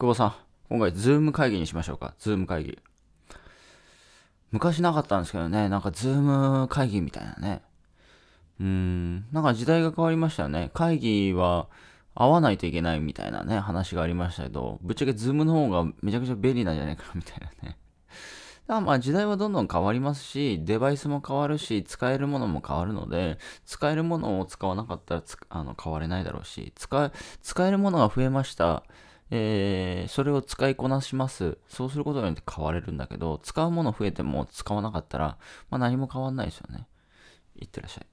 久保さん、今回ズーム会議にしましょうか。ズーム会議。昔なかったんですけどね、なんかズーム会議みたいなね。なんか時代が変わりましたよね。会議は会わないといけないみたいなね、話がありましたけど、ぶっちゃけズームの方がめちゃくちゃ便利なんじゃないかなみたいなね。だからまあ時代はどんどん変わりますし、デバイスも変わるし、使えるものも変わるので、使えるものを使わなかったら変われないだろうし、使えるものが増えました。それを使いこなします。そうすることによって変われるんだけど、使うもの増えても使わなかったら、まあ何も変わんないですよね。いってらっしゃい。